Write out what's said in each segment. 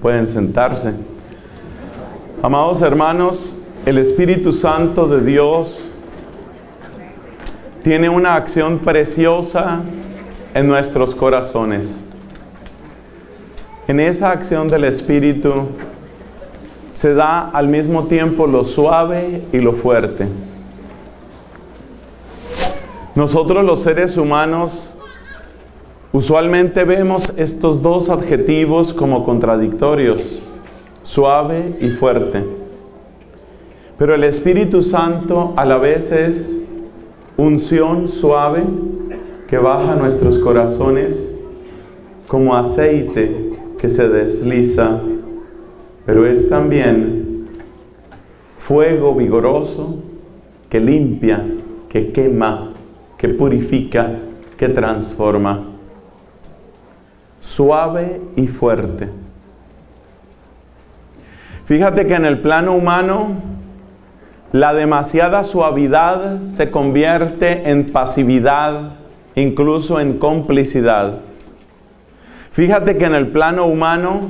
Pueden sentarse. Amados hermanos, el Espíritu Santo de Dios tiene una acción preciosa en nuestros corazones. En esa acción del Espíritu se da al mismo tiempo lo suave y lo fuerte. Nosotros los seres humanos usualmente vemos estos dos adjetivos como contradictorios, suave y fuerte. Pero el Espíritu Santo a la vez es unción suave que baja nuestros corazones como aceite que se desliza, pero es también fuego vigoroso que limpia, que quema, que purifica, que transforma. Suave y fuerte. Fíjate que en el plano humano la demasiada suavidad se convierte en pasividad, incluso en complicidad. Fíjate que en el plano humano,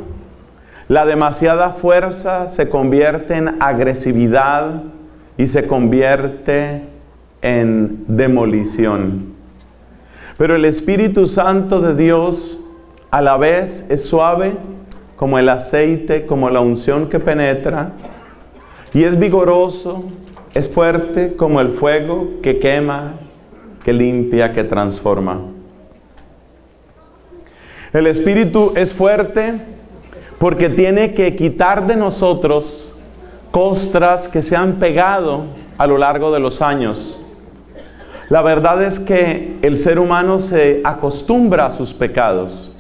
la demasiada fuerza se convierte en agresividad y se convierte en demolición. Pero el Espíritu Santo de Dios a la vez es suave, como el aceite, como la unción que penetra, y es vigoroso, es fuerte como el fuego que quema, que limpia, que transforma. El Espíritu es fuerte porque tiene que quitar de nosotros costras que se han pegado a lo largo de los años. La verdad es que el ser humano se acostumbra a sus pecados.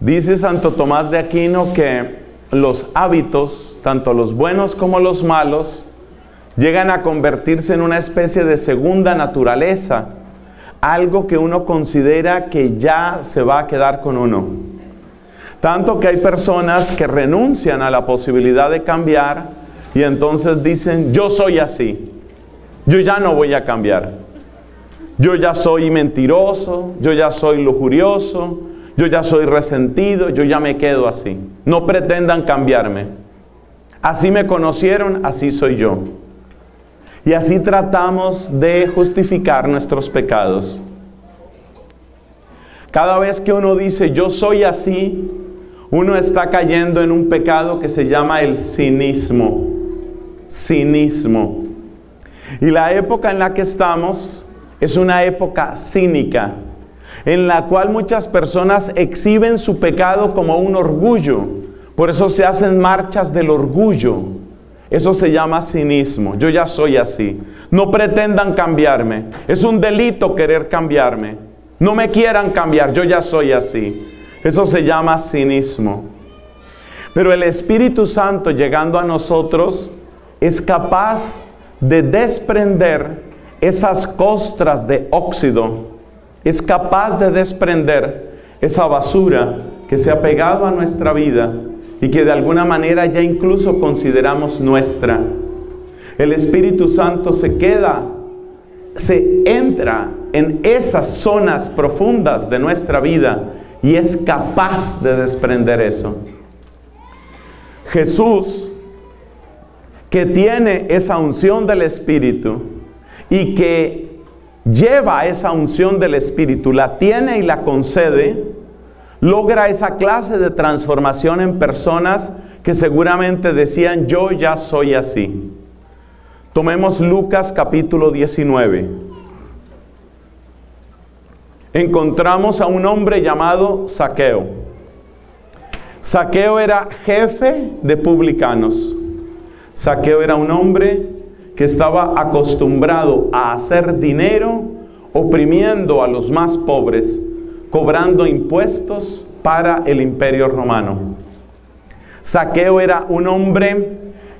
Dice Santo Tomás de Aquino que los hábitos, tanto los buenos como los malos, llegan a convertirse en una especie de segunda naturaleza, algo que uno considera que ya se va a quedar con uno. Tanto que hay personas que renuncian a la posibilidad de cambiar y entonces dicen, yo soy así, yo ya no voy a cambiar, yo ya soy mentiroso, yo ya soy lujurioso, yo ya soy resentido, yo ya me quedo así. No pretendan cambiarme. Así me conocieron, así soy yo. Y así tratamos de justificar nuestros pecados. Cada vez que uno dice, yo soy así, uno está cayendo en un pecado que se llama el cinismo. Cinismo. Y la época en la que estamos es una época cínica, en la cual muchas personas exhiben su pecado como un orgullo. Por eso se hacen marchas del orgullo. Eso se llama cinismo. Yo ya soy así. No pretendan cambiarme. Es un delito querer cambiarme. No me quieran cambiar. Yo ya soy así. Eso se llama cinismo. Pero el Espíritu Santo llegando a nosotros es capaz de desprender esas costras de óxido. Es capaz de desprender esa basura que se ha pegado a nuestra vida y que de alguna manera ya incluso consideramos nuestra. El Espíritu Santo se entra en esas zonas profundas de nuestra vida y es capaz de desprender eso. Jesús, que tiene esa unción del Espíritu y que lleva esa unción del Espíritu, la tiene y la concede, logra esa clase de transformación en personas que seguramente decían, yo ya soy así. Tomemos Lucas capítulo 19. Encontramos a un hombre llamado Zaqueo. Zaqueo era jefe de publicanos. Zaqueo era un hombre que estaba acostumbrado a hacer dinero oprimiendo a los más pobres, cobrando impuestos para el Imperio Romano. Zaqueo era un hombre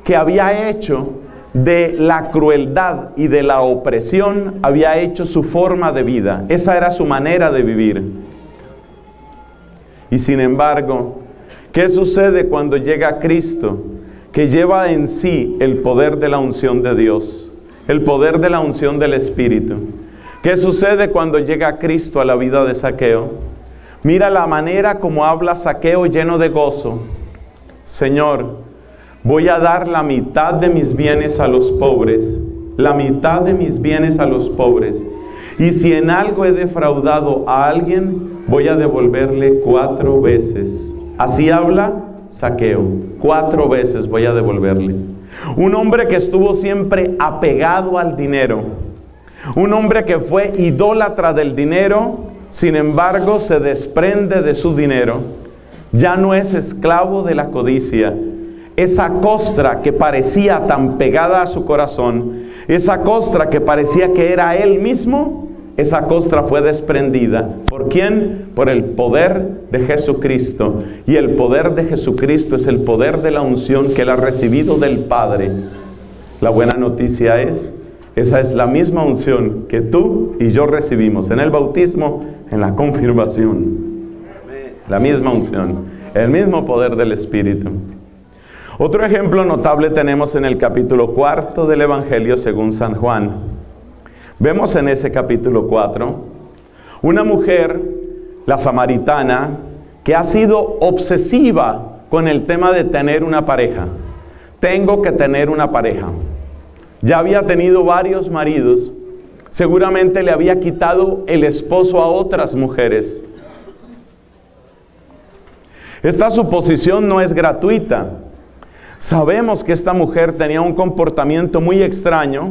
que había hecho de la crueldad y de la opresión, había hecho su forma de vida. Esa era su manera de vivir. Y sin embargo, ¿qué sucede cuando llega Cristo, que lleva en sí el poder de la unción de Dios, el poder de la unción del Espíritu? ¿Qué sucede cuando llega Cristo a la vida de Zaqueo? Mira la manera como habla Zaqueo lleno de gozo. Señor, voy a dar la mitad de mis bienes a los pobres, la mitad de mis bienes a los pobres. Y si en algo he defraudado a alguien, voy a devolverle 4 veces. Así habla Zaqueo, 4 veces voy a devolverle. Un hombre que estuvo siempre apegado al dinero, un hombre que fue idólatra del dinero, sin embargo se desprende de su dinero. Ya no es esclavo de la codicia. Esa costra que parecía tan pegada a su corazón, esa costra que parecía que era él mismo, esa costra fue desprendida. ¿Por quién? Por el poder de Jesucristo. Y el poder de Jesucristo es el poder de la unción que él ha recibido del Padre. La buena noticia es, esa es la misma unción que tú y yo recibimos en el bautismo, en la confirmación. La misma unción, el mismo poder del Espíritu. Otro ejemplo notable tenemos en el capítulo 4 del Evangelio según San Juan. Vemos en ese capítulo 4 una mujer, la samaritana, que ha sido obsesiva con el tema de tener una pareja. Tengo que tener una pareja. Ya había tenido varios maridos. Seguramente le había quitado el esposo a otras mujeres. Esta suposición no es gratuita. Sabemos que esta mujer tenía un comportamiento muy extraño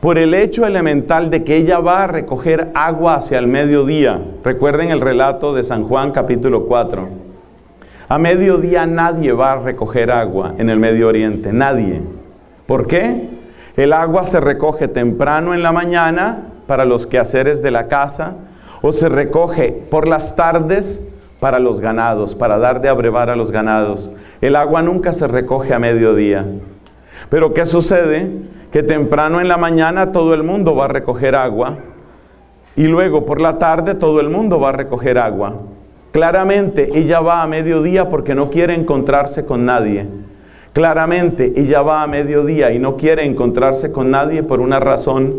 por el hecho elemental de que ella va a recoger agua hacia el mediodía. Recuerden el relato de San Juan capítulo 4. A mediodía nadie va a recoger agua en el Medio Oriente, nadie. ¿Por qué? El agua se recoge temprano en la mañana para los quehaceres de la casa, o se recoge por las tardes para los ganados, para dar de abrevar a los ganados. El agua nunca se recoge a mediodía. Pero ¿qué sucede? Que temprano en la mañana todo el mundo va a recoger agua, y luego por la tarde todo el mundo va a recoger agua. Claramente ella va a mediodía porque no quiere encontrarse con nadie. Claramente ella va a mediodía y no quiere encontrarse con nadie por una razón,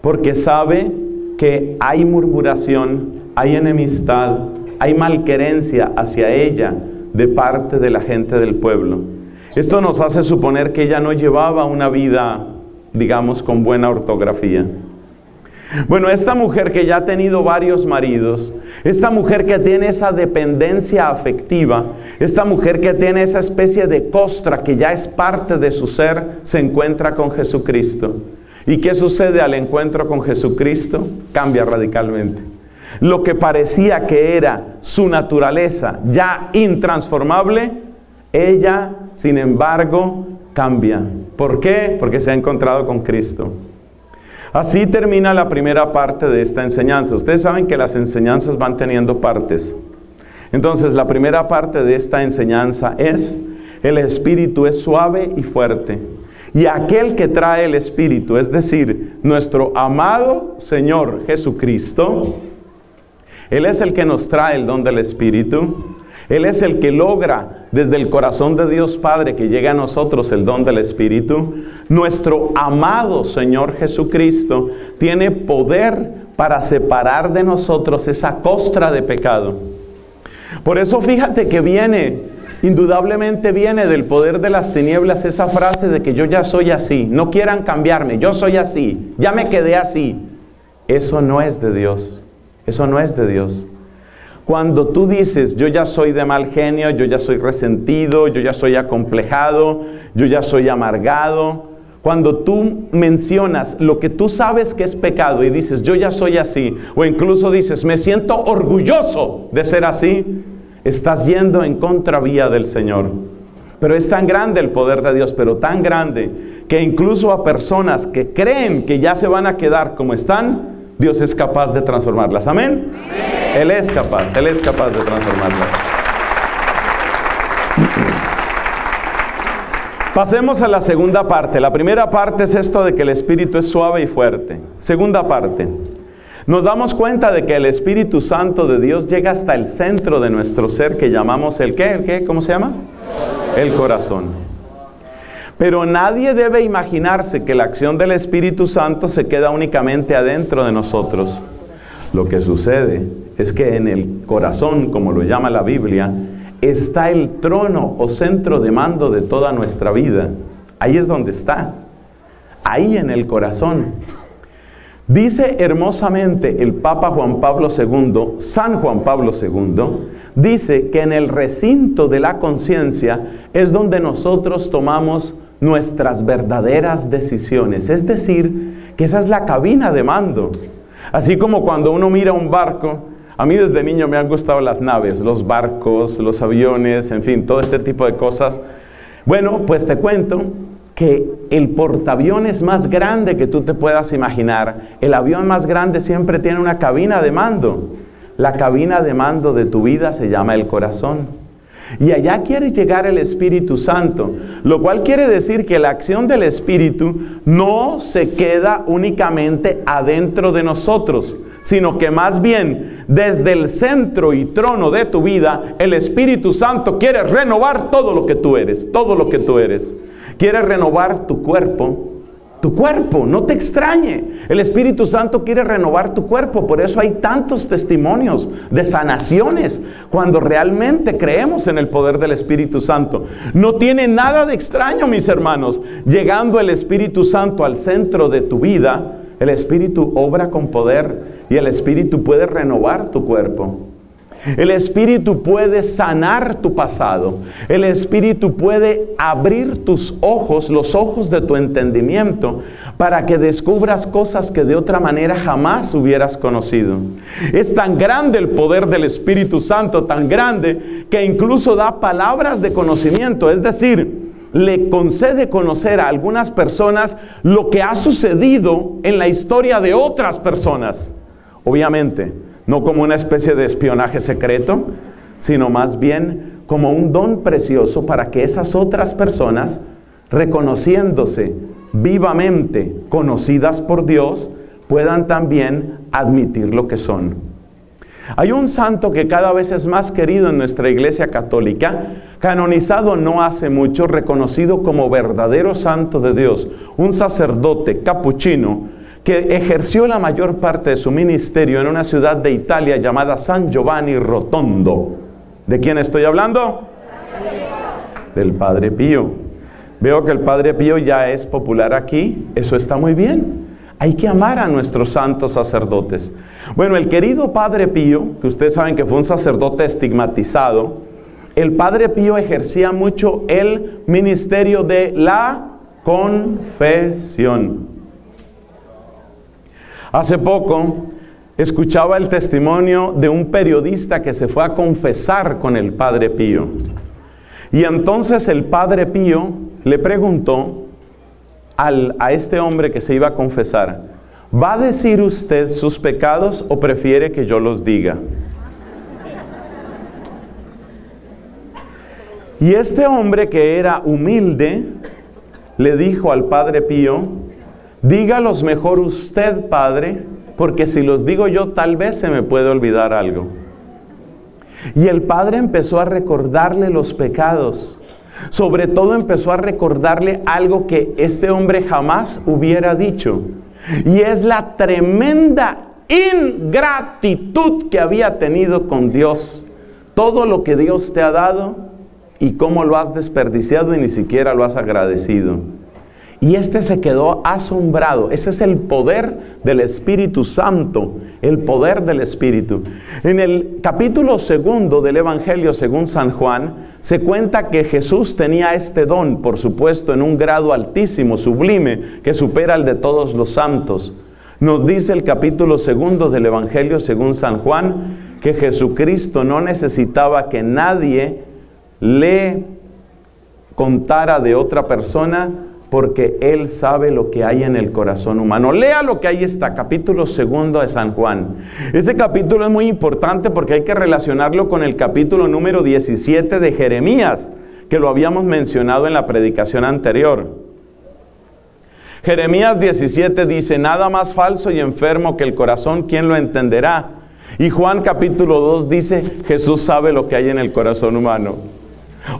porque sabe que hay murmuración, hay enemistad, hay malquerencia hacia ella de parte de la gente del pueblo. Esto nos hace suponer que ella no llevaba una vida, digamos, con buena ortografía. Bueno, esta mujer que ya ha tenido varios maridos, esta mujer que tiene esa dependencia afectiva, esta mujer que tiene esa especie de costra que ya es parte de su ser, se encuentra con Jesucristo. ¿Y qué sucede al encuentro con Jesucristo? Cambia radicalmente. Lo que parecía que era su naturaleza ya intransformable, ella, sin embargo, cambia. ¿Por qué? Porque se ha encontrado con Cristo. Así termina la primera parte de esta enseñanza. Ustedes saben que las enseñanzas van teniendo partes. Entonces, la primera parte de esta enseñanza es: el Espíritu es suave y fuerte. Y aquel que trae el Espíritu, es decir, nuestro amado Señor Jesucristo, Él es el que nos trae el don del Espíritu. Él es el que logra desde el corazón de Dios Padre que llegue a nosotros el don del Espíritu. Nuestro amado Señor Jesucristo tiene poder para separar de nosotros esa costra de pecado. Por eso fíjate que viene, indudablemente viene del poder de las tinieblas esa frase de que yo ya soy así, no quieran cambiarme, yo soy así, ya me quedé así. Eso no es de Dios. Eso no es de Dios. Cuando tú dices, yo ya soy de mal genio, yo ya soy resentido, yo ya soy acomplejado, yo ya soy amargado. Cuando tú mencionas lo que tú sabes que es pecado y dices, yo ya soy así, o incluso dices, me siento orgulloso de ser así, estás yendo en contravía del Señor. Pero es tan grande el poder de Dios, pero tan grande, que incluso a personas que creen que ya se van a quedar como están, Dios es capaz de transformarlas. ¿Amén? Sí. Él es capaz de transformarlas. Pasemos a la segunda parte. La primera parte es esto de que el Espíritu es suave y fuerte. Segunda parte. Nos damos cuenta de que el Espíritu Santo de Dios llega hasta el centro de nuestro ser, que llamamos el ¿qué? ¿El qué? ¿Cómo se llama? El corazón. Pero nadie debe imaginarse que la acción del Espíritu Santo se queda únicamente adentro de nosotros. Lo que sucede es que en el corazón, como lo llama la Biblia, está el trono o centro de mando de toda nuestra vida. Ahí es donde está. Ahí en el corazón. Dice hermosamente el Papa Juan Pablo II, San Juan Pablo II, dice que en el recinto de la conciencia es donde nosotros tomamos nuestras verdaderas decisiones. Es decir, que esa es la cabina de mando. Así como cuando uno mira un barco, a mí desde niño me han gustado las naves, los barcos, los aviones, en fin, todo este tipo de cosas. Bueno, pues te cuento que el portaaviones más grande que tú te puedas imaginar, el avión más grande siempre tiene una cabina de mando. La cabina de mando de tu vida se llama el corazón. Y allá quiere llegar el Espíritu Santo, lo cual quiere decir que la acción del Espíritu no se queda únicamente adentro de nosotros, sino que más bien desde el centro y trono de tu vida, el Espíritu Santo quiere renovar todo lo que tú eres, todo lo que tú eres. Quiere renovar tu cuerpo. Tu cuerpo, no te extrañe. El Espíritu Santo quiere renovar tu cuerpo. Por eso hay tantos testimonios de sanaciones cuando realmente creemos en el poder del Espíritu Santo. No tiene nada de extraño, mis hermanos. Llegando el Espíritu Santo al centro de tu vida, el Espíritu obra con poder y el Espíritu puede renovar tu cuerpo. El Espíritu puede sanar tu pasado. El Espíritu puede abrir tus ojos, los ojos de tu entendimiento, para que descubras cosas que de otra manera jamás hubieras conocido. Es tan grande el poder del Espíritu Santo, tan grande, que incluso da palabras de conocimiento. Es decir, le concede conocer a algunas personas lo que ha sucedido en la historia de otras personas. Obviamente, no como una especie de espionaje secreto, sino más bien como un don precioso para que esas otras personas, reconociéndose vivamente conocidas por Dios, puedan también admitir lo que son. Hay un santo que cada vez es más querido en nuestra Iglesia Católica, canonizado no hace mucho, reconocido como verdadero santo de Dios, un sacerdote capuchino, que ejerció la mayor parte de su ministerio en una ciudad de Italia llamada San Giovanni Rotondo. ¿De quién estoy hablando? Del Padre Pío. Veo que el Padre Pío ya es popular aquí. Eso está muy bien. Hay que amar a nuestros santos sacerdotes. Bueno, el querido Padre Pío, que ustedes saben que fue un sacerdote estigmatizado, el Padre Pío ejercía mucho el ministerio de la confesión. Hace poco escuchaba el testimonio de un periodista que se fue a confesar con el Padre Pío. Y entonces el Padre Pío le preguntó a este hombre que se iba a confesar, ¿va a decir usted sus pecados o prefiere que yo los diga? Y este hombre, que era humilde, le dijo al Padre Pío, dígalos mejor usted, Padre, porque si los digo yo, tal vez se me puede olvidar algo. Y el Padre empezó a recordarle los pecados. Sobre todo empezó a recordarle algo que este hombre jamás hubiera dicho. Y es la tremenda ingratitud que había tenido con Dios. Todo lo que Dios te ha dado y cómo lo has desperdiciado y ni siquiera lo has agradecido. Y este se quedó asombrado. Ese es el poder del Espíritu Santo, el poder del Espíritu. En el capítulo 2 del Evangelio según San Juan, se cuenta que Jesús tenía este don, por supuesto, en un grado altísimo, sublime, que supera el de todos los santos. Nos dice el capítulo 2 del Evangelio según San Juan, que Jesucristo no necesitaba que nadie le contara de otra persona, porque Él sabe lo que hay en el corazón humano. Lea lo que ahí está, capítulo 2 de San Juan. Ese capítulo es muy importante porque hay que relacionarlo con el capítulo número 17 de Jeremías, que lo habíamos mencionado en la predicación anterior. Jeremías 17 dice, nada más falso y enfermo que el corazón, ¿quién lo entenderá? Y Juan capítulo 2 dice, Jesús sabe lo que hay en el corazón humano.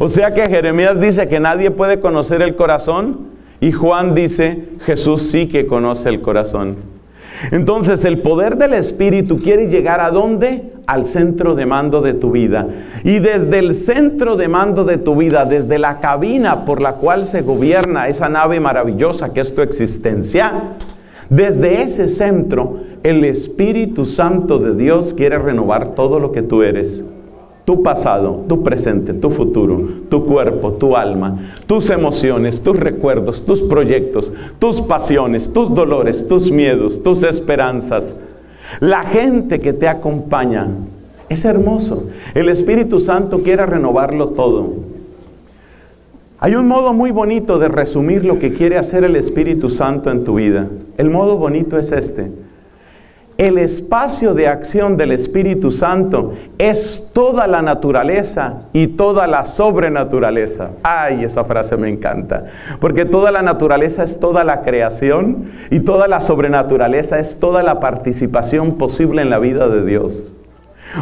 O sea que Jeremías dice que nadie puede conocer el corazón, y Juan dice, Jesús sí que conoce el corazón. Entonces, el poder del Espíritu quiere llegar ¿a dónde? Al centro de mando de tu vida. Y desde el centro de mando de tu vida, desde la cabina por la cual se gobierna esa nave maravillosa que es tu existencia, desde ese centro, el Espíritu Santo de Dios quiere renovar todo lo que tú eres. Tu pasado, tu presente, tu futuro, tu cuerpo, tu alma, tus emociones, tus recuerdos, tus proyectos, tus pasiones, tus dolores, tus miedos, tus esperanzas. La gente que te acompaña. Es hermoso. El Espíritu Santo quiere renovarlo todo. Hay un modo muy bonito de resumir lo que quiere hacer el Espíritu Santo en tu vida. El modo bonito es este. El espacio de acción del Espíritu Santo es toda la naturaleza y toda la sobrenaturaleza. ¡Ay, esa frase me encanta! Porque toda la naturaleza es toda la creación y toda la sobrenaturaleza es toda la participación posible en la vida de Dios.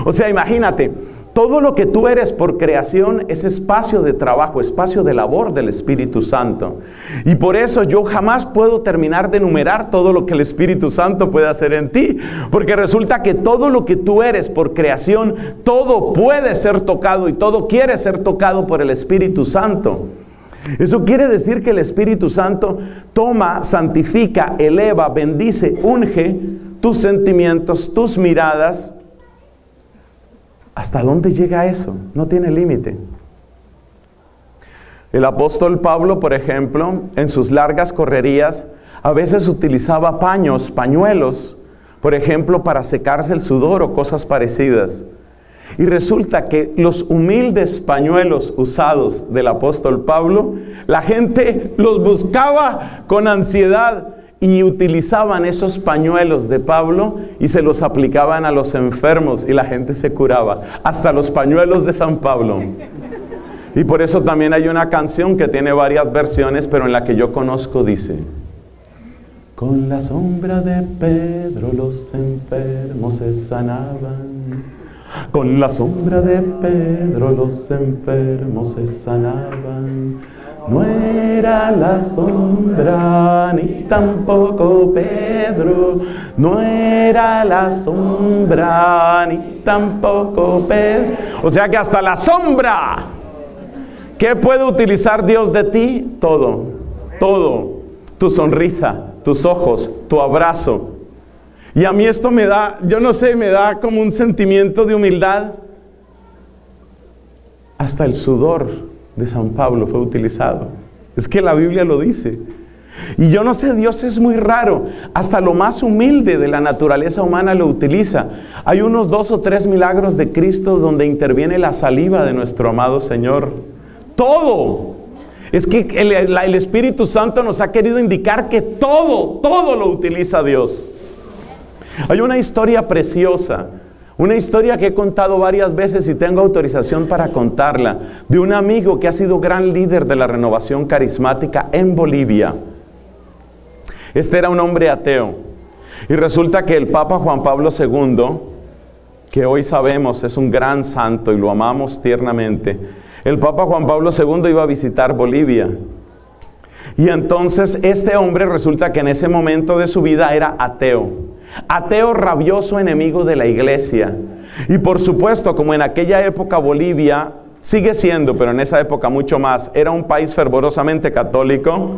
O sea, imagínate, todo lo que tú eres por creación es espacio de trabajo, espacio de labor del Espíritu Santo. Y por eso yo jamás puedo terminar de enumerar todo lo que el Espíritu Santo puede hacer en ti. Porque resulta que todo lo que tú eres por creación, todo puede ser tocado y todo quiere ser tocado por el Espíritu Santo. Eso quiere decir que el Espíritu Santo toma, santifica, eleva, bendice, unge tus sentimientos, tus miradas. ¿Hasta dónde llega eso? No tiene límite. El apóstol Pablo, por ejemplo, en sus largas correrías, a veces utilizaba pañuelos, por ejemplo, para secarse el sudor o cosas parecidas. Y resulta que los humildes pañuelos usados del apóstol Pablo, la gente los buscaba con ansiedad y utilizaban esos pañuelos de Pablo y se los aplicaban a los enfermos y la gente se curaba. Hasta los pañuelos de San Pablo. Y por eso también hay una canción que tiene varias versiones, pero en la que yo conozco dice: con la sombra de Pedro los enfermos se sanaban. Con la sombra de Pedro los enfermos se sanaban. No era la sombra, ni tampoco Pedro. No era la sombra, ni tampoco Pedro. O sea que hasta la sombra. ¿Qué puede utilizar Dios de ti? Todo, todo. Tu sonrisa, tus ojos, tu abrazo. Y a mí esto me da, yo no sé, me da como un sentimiento de humildad. Hasta el sudor de San Pablo fue utilizado. Es que la Biblia lo dice. Y yo no sé, Dios es muy raro. Hasta lo más humilde de la naturaleza humana lo utiliza. Hay unos 2 o 3 milagros de Cristo donde interviene la saliva de nuestro amado Señor. Todo. Es que el Espíritu Santo nos ha querido indicar que todo lo utiliza Dios. Hay una historia preciosa. Una historia que he contado varias veces y tengo autorización para contarla, de un amigo que ha sido gran líder de la renovación carismática en Bolivia. Este era un hombre ateo. Y resulta que el Papa Juan Pablo II, que hoy sabemos es un gran santo y lo amamos tiernamente, el Papa Juan Pablo II iba a visitar Bolivia. Y entonces este hombre resulta que en ese momento de su vida era ateo. Ateo rabioso, enemigo de la iglesia. Y por supuesto, como en aquella época Bolivia, sigue siendo, pero en esa época mucho más, era un país fervorosamente católico.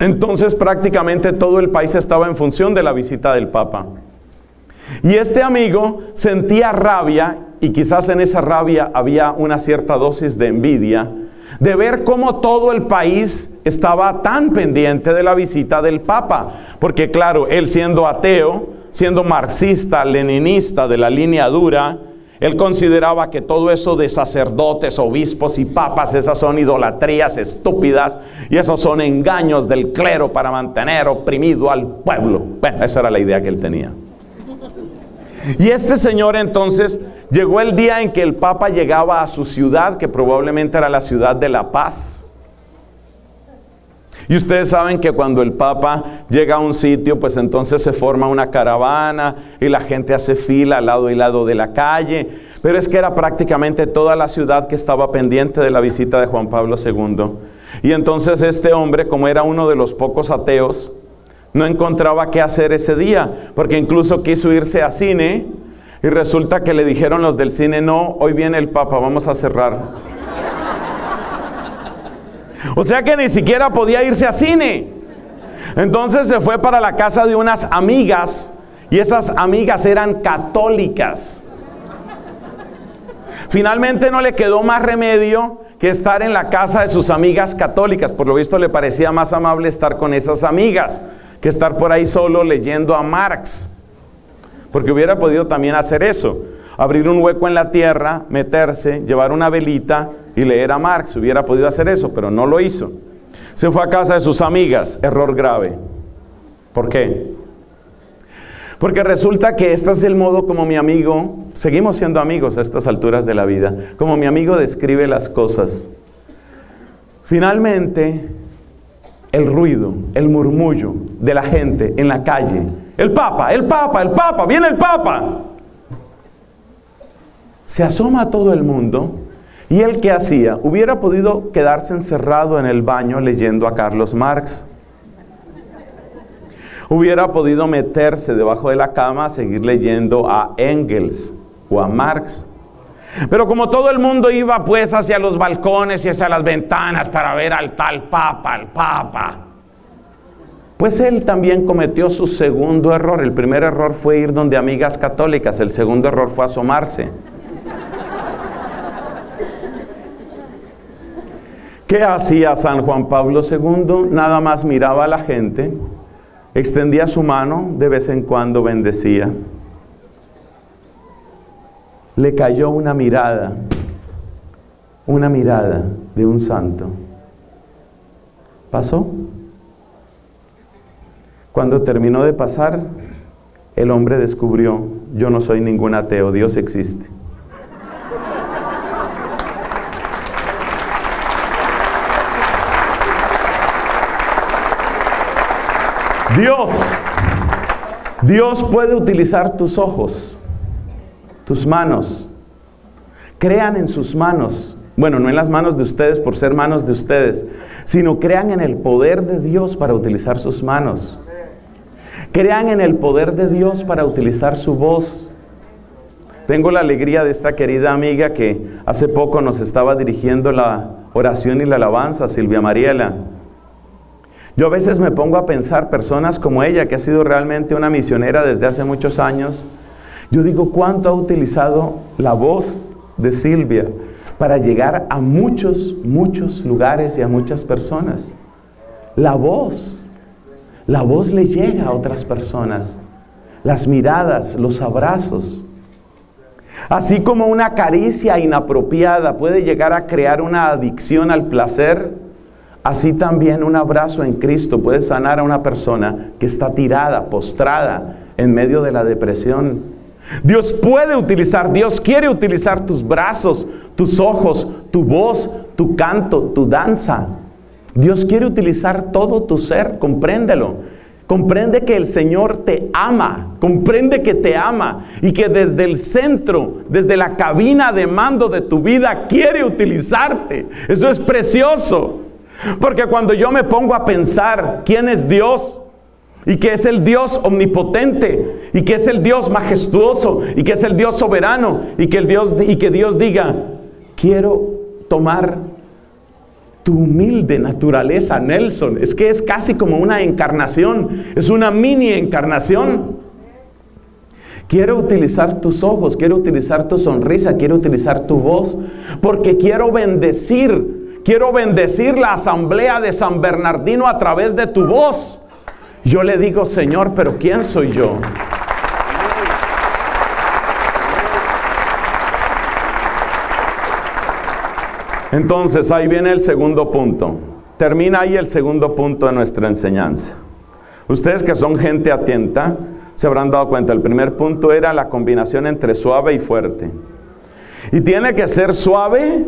Entonces prácticamente todo el país estaba en función de la visita del Papa. Y este amigo sentía rabia, y quizás en esa rabia había una cierta dosis de envidia, de ver cómo todo el país estaba tan pendiente de la visita del Papa. Porque claro, él siendo ateo, siendo marxista, leninista de la línea dura, él consideraba que todo eso de sacerdotes, obispos y papas, esas son idolatrías estúpidas y esos son engaños del clero para mantener oprimido al pueblo. Bueno, esa era la idea que él tenía. Y este señor entonces Llegó el día en que el Papa llegaba a su ciudad, que probablemente era la ciudad de La Paz. Y ustedes saben que cuando el Papa llega a un sitio, pues entonces se forma una caravana y la gente hace fila al lado y lado de la calle. Pero es que era prácticamente toda la ciudad que estaba pendiente de la visita de Juan Pablo II. Y entonces este hombre, como era uno de los pocos ateos, no encontraba qué hacer ese día, porque incluso quiso irse a cine y resulta que le dijeron los del cine: no, hoy viene el Papa, vamos a cerrar. O sea que ni siquiera podía irse a cine. Entonces se fue para la casa de unas amigas, y esas amigas eran católicas. Finalmente no le quedó más remedio que estar en la casa de sus amigas católicas. Por lo visto le parecía más amable estar con esas amigas que estar por ahí solo leyendo a Marx, porque hubiera podido también hacer eso: abrir un hueco en la tierra, meterse, llevar una velita y leer a Marx. Hubiera podido hacer eso, pero no lo hizo. Se fue a casa de sus amigas. Error grave. ¿Por qué? Porque resulta que este es el modo como mi amigo, seguimos siendo amigos a estas alturas de la vida, como mi amigo describe las cosas. Finalmente, el ruido, el murmullo de la gente en la calle: ¡el Papa, el Papa, el Papa! ¡Viene el Papa! Se asoma a todo el mundo. ¿Y él qué hacía? Hubiera podido quedarse encerrado en el baño leyendo a Carlos Marx. Hubiera podido meterse debajo de la cama a seguir leyendo a Engels o a Marx. Pero como todo el mundo iba pues hacia los balcones y hacia las ventanas para ver al tal Papa, al Papa, pues él también cometió su segundo error. El primer error fue ir donde amigas católicas, el segundo error fue asomarse. ¿Qué hacía San Juan Pablo II? Nada más miraba a la gente, extendía su mano, de vez en cuando bendecía. Le cayó una mirada de un santo. Pasó. Cuando terminó de pasar, el hombre descubrió: yo no soy ningún ateo, Dios existe. Dios puede utilizar tus ojos, tus manos. Crean en sus manos. Bueno, no en las manos de ustedes por ser manos de ustedes, sino crean en el poder de Dios para utilizar sus manos. Crean en el poder de Dios para utilizar su voz. Tengo la alegría de esta querida amiga que hace poco nos estaba dirigiendo la oración y la alabanza, Silvia Mariela. Yo a veces me pongo a pensar, personas como ella, que ha sido realmente una misionera desde hace muchos años, yo digo, ¿cuánto ha utilizado la voz de Silvia para llegar a muchos, muchos lugares y a muchas personas? La voz le llega a otras personas, las miradas, los abrazos. Así como una caricia inapropiada puede llegar a crear una adicción al placer, así también un abrazo en Cristo puede sanar a una persona que está tirada, postrada, en medio de la depresión. Dios puede utilizar, Dios quiere utilizar tus brazos, tus ojos, tu voz, tu canto, tu danza. Dios quiere utilizar todo tu ser, compréndelo. Comprende que el Señor te ama, comprende que te ama y que desde el centro, desde la cabina de mando de tu vida, quiere utilizarte. Eso es precioso. Porque cuando yo me pongo a pensar quién es Dios, y que es el Dios omnipotente, y que es el Dios majestuoso, y que es el Dios soberano, y que Dios diga: quiero tomar tu humilde naturaleza, Nelson. Es que es casi como una encarnación, es una mini encarnación. Quiero utilizar tus ojos, quiero utilizar tu sonrisa, quiero utilizar tu voz, porque quiero bendecir. Quiero bendecir la asamblea de San Bernardino a través de tu voz. Yo le digo: Señor, pero ¿quién soy yo? Entonces, ahí viene el segundo punto. Termina ahí el segundo punto de nuestra enseñanza. Ustedes que son gente atenta, se habrán dado cuenta. El primer punto era la combinación entre suave y fuerte. Y tiene que ser suave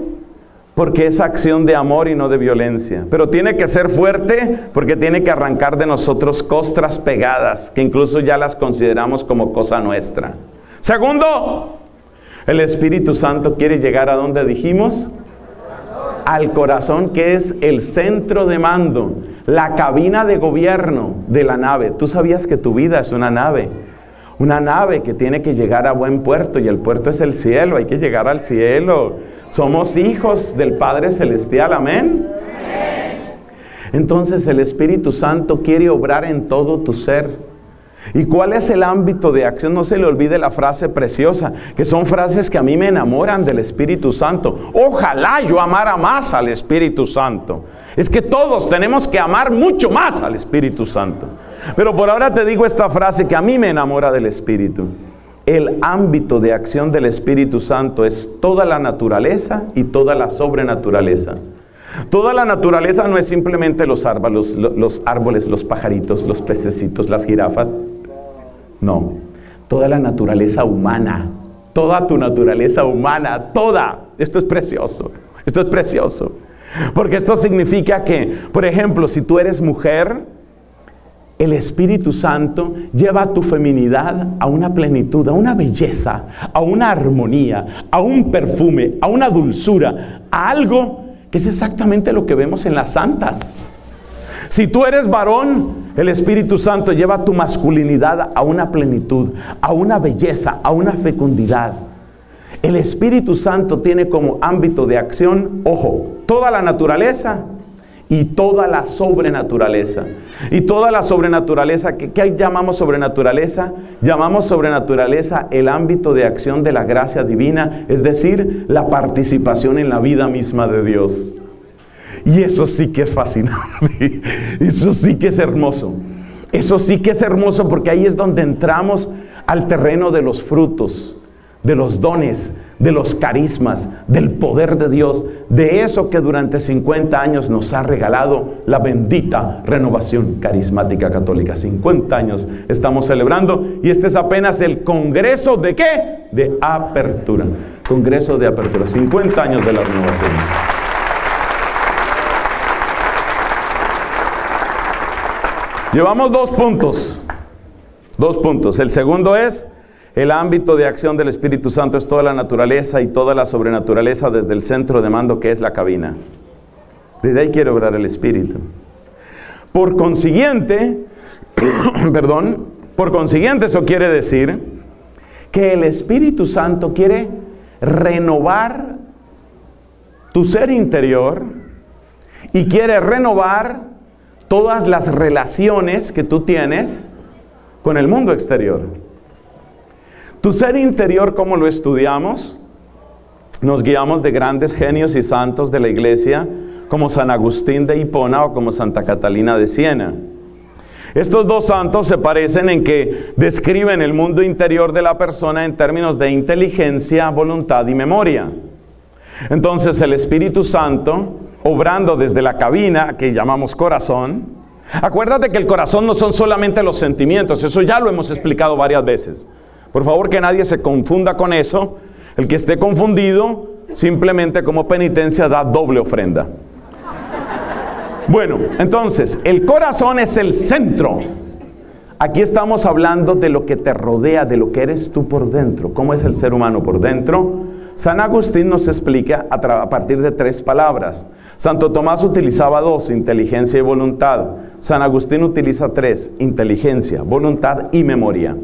porque es acción de amor y no de violencia. Pero tiene que ser fuerte porque tiene que arrancar de nosotros costras pegadas, que incluso ya las consideramos como cosa nuestra. Segundo, el Espíritu Santo quiere llegar a donde dijimos, al corazón, que es el centro de mando, la cabina de gobierno de la nave. Tú sabías que tu vida es una nave que tiene que llegar a buen puerto, y el puerto es el cielo. Hay que llegar al cielo. Somos hijos del Padre Celestial, amén. Entonces el Espíritu Santo quiere obrar en todo tu ser. ¿Y cuál es el ámbito de acción? No se le olvide la frase preciosa, que son frases que a mí me enamoran del Espíritu Santo. Ojalá yo amara más al Espíritu Santo. Es que todos tenemos que amar mucho más al Espíritu Santo. Pero por ahora te digo esta frase que a mí me enamora del Espíritu. El ámbito de acción del Espíritu Santo es toda la naturaleza y toda la sobrenaturaleza. Toda la naturaleza no es simplemente los árboles, los pajaritos, los pececitos, las jirafas. No, toda la naturaleza humana, toda tu naturaleza humana, toda. Esto es precioso, esto es precioso. Porque esto significa que, por ejemplo, si tú eres mujer, el Espíritu Santo lleva tu feminidad a una plenitud, a una belleza, a una armonía, a un perfume, a una dulzura, a algo que es exactamente lo que vemos en las santas. Si tú eres varón, el Espíritu Santo lleva tu masculinidad a una plenitud, a una belleza, a una fecundidad. El Espíritu Santo tiene como ámbito de acción, ojo, toda la naturaleza y toda la sobrenaturaleza. Y toda la sobrenaturaleza, ¿qué llamamos sobrenaturaleza? Llamamos sobrenaturaleza el ámbito de acción de la gracia divina, es decir, la participación en la vida misma de Dios. Y eso sí que es fascinante, eso sí que es hermoso, eso sí que es hermoso, porque ahí es donde entramos al terreno de los frutos, de los dones, de los carismas, del poder de Dios, de eso que durante 50 años nos ha regalado la bendita renovación carismática católica. 50 años estamos celebrando, y este es apenas el congreso de ¿qué? De apertura, congreso de apertura, 50 años de la renovación. Llevamos dos puntos. El segundo es, el ámbito de acción del Espíritu Santo es toda la naturaleza y toda la sobrenaturaleza, desde el centro de mando, que es la cabina. Desde ahí quiere obrar el Espíritu. Por consiguiente, por consiguiente eso quiere decir que el Espíritu Santo quiere renovar tu ser interior y quiere renovar todas las relaciones que tú tienes con el mundo exterior. Tu ser interior, como lo estudiamos, nos guiamos de grandes genios y santos de la iglesia, como San Agustín de Hipona o como Santa Catalina de Siena. Estos dos santos se parecen en que describen el mundo interior de la persona en términos de inteligencia, voluntad y memoria. Entonces el Espíritu Santo, obrando desde la cabina, que llamamos corazón. Acuérdate que el corazón no son solamente los sentimientos, eso ya lo hemos explicado varias veces. Por favor, que nadie se confunda con eso. El que esté confundido, simplemente como penitencia da doble ofrenda. Bueno, entonces, el corazón es el centro. Aquí estamos hablando de lo que te rodea, de lo que eres tú por dentro. ¿Cómo es el ser humano por dentro? San Agustín nos explica a partir de 3 palabras. Santo Tomás utilizaba 2, inteligencia y voluntad. San Agustín utiliza 3, inteligencia, voluntad y memoria.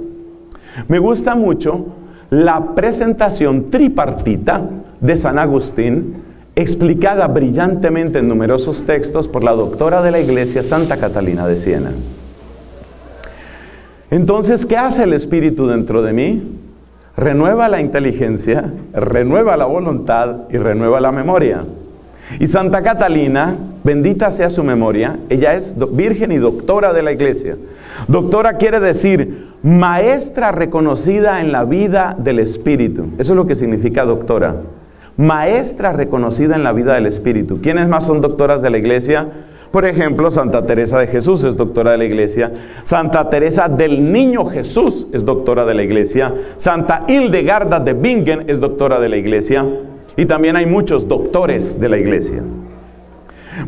Me gusta mucho la presentación tripartita de San Agustín, explicada brillantemente en numerosos textos por la doctora de la Iglesia, Santa Catalina de Siena. Entonces, ¿qué hace el Espíritu dentro de mí? Renueva la inteligencia, renueva la voluntad y renueva la memoria. Y Santa Catalina, bendita sea su memoria, ella es virgen y doctora de la Iglesia. Doctora quiere decir maestra reconocida en la vida del Espíritu. Eso es lo que significa doctora. Maestra reconocida en la vida del Espíritu. ¿Quiénes más son doctoras de la Iglesia? Por ejemplo, Santa Teresa de Jesús es doctora de la Iglesia. Santa Teresa del Niño Jesús es doctora de la Iglesia. Santa Hildegarda de Bingen es doctora de la Iglesia. Y también hay muchos doctores de la Iglesia.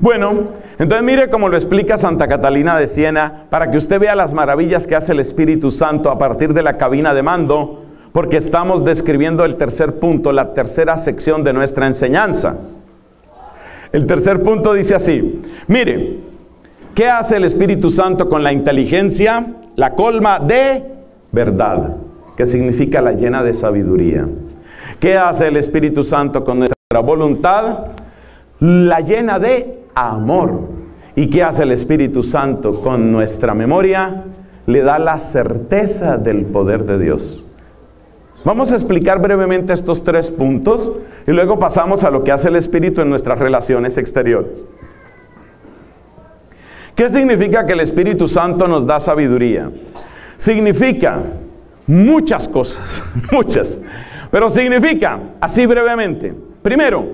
Bueno, entonces mire cómo lo explica Santa Catalina de Siena, para que usted vea las maravillas que hace el Espíritu Santo a partir de la cabina de mando, porque estamos describiendo el tercer punto, la tercera sección de nuestra enseñanza. El tercer punto dice así: mire, ¿qué hace el Espíritu Santo con la inteligencia? La colma de verdad, que significa la llena de sabiduría. ¿Qué hace el Espíritu Santo con nuestra voluntad? La llena de amor. ¿Y qué hace el Espíritu Santo con nuestra memoria? Le da la certeza del poder de Dios. Vamos a explicar brevemente estos tres puntos y luego pasamos a lo que hace el Espíritu en nuestras relaciones exteriores. ¿Qué significa que el Espíritu Santo nos da sabiduría? Significa muchas cosas, muchas. Pero significa, así brevemente, primero,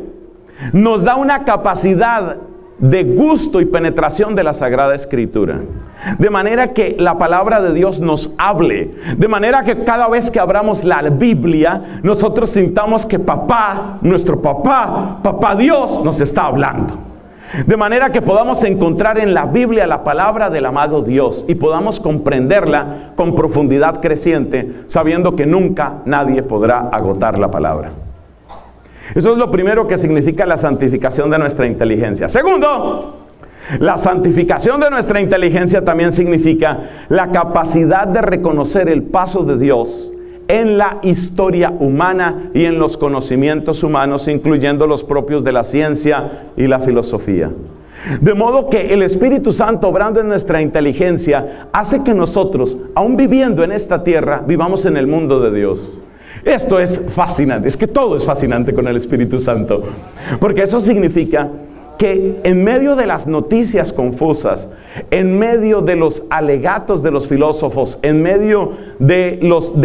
nos da una capacidad de gusto y penetración de la Sagrada Escritura, de manera que la palabra de Dios nos hable, de manera que cada vez que abramos la Biblia nosotros sintamos que papá, nuestro papá, papá Dios nos está hablando, de manera que podamos encontrar en la Biblia la palabra del amado Dios y podamos comprenderla con profundidad creciente, sabiendo que nunca nadie podrá agotar la palabra. Eso es lo primero que significa la santificación de nuestra inteligencia. Segundo, la santificación de nuestra inteligencia también significa la capacidad de reconocer el paso de Dios en la historia humana y en los conocimientos humanos, incluyendo los propios de la ciencia y la filosofía. De modo que el Espíritu Santo, obrando en nuestra inteligencia, hace que nosotros, aún viviendo en esta tierra, vivamos en el mundo de Dios. Esto es fascinante, es que todo es fascinante con el Espíritu Santo, porque eso significa que en medio de las noticias confusas, en medio de los alegatos de los filósofos, en medio de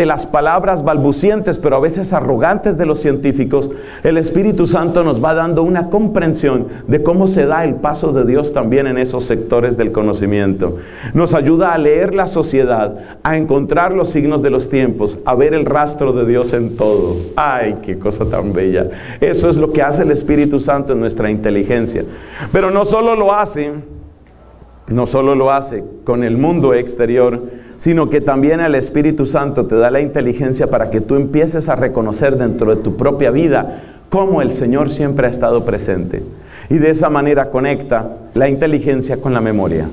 las palabras balbucientes, pero a veces arrogantes de los científicos, el Espíritu Santo nos va dando una comprensión de cómo se da el paso de Dios también en esos sectores del conocimiento. Nos ayuda a leer la sociedad, a encontrar los signos de los tiempos, a ver el rastro de Dios en todo. ¡Ay, qué cosa tan bella! Eso es lo que hace el Espíritu Santo en nuestra inteligencia. Pero no solo lo hace con el mundo exterior, sino que también el Espíritu Santo te da la inteligencia para que tú empieces a reconocer dentro de tu propia vida cómo el Señor siempre ha estado presente. Y de esa manera conecta la inteligencia con la memoria.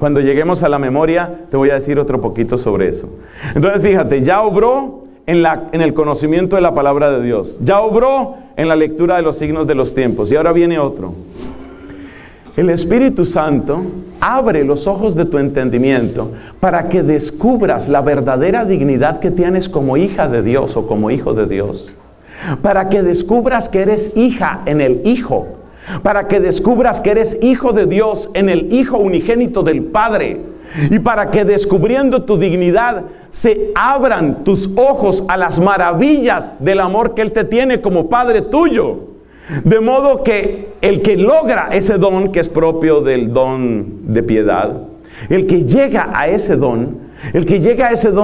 Cuando lleguemos a la memoria, te voy a decir otro poquito sobre eso. Entonces, fíjate, ya obró en el conocimiento de la palabra de Dios. Ya obró en la lectura de los signos de los tiempos. Y ahora viene otro. El Espíritu Santo abre los ojos de tu entendimiento para que descubras la verdadera dignidad que tienes como hija de Dios o como hijo de Dios. Para que descubras que eres hija en el Hijo. Para que descubras que eres hijo de Dios en el Hijo unigénito del Padre. Y para que descubriendo tu dignidad se abran tus ojos a las maravillas del amor que Él te tiene como Padre tuyo. De modo que el que logra ese don, que es propio del don de piedad, el que llega a ese don,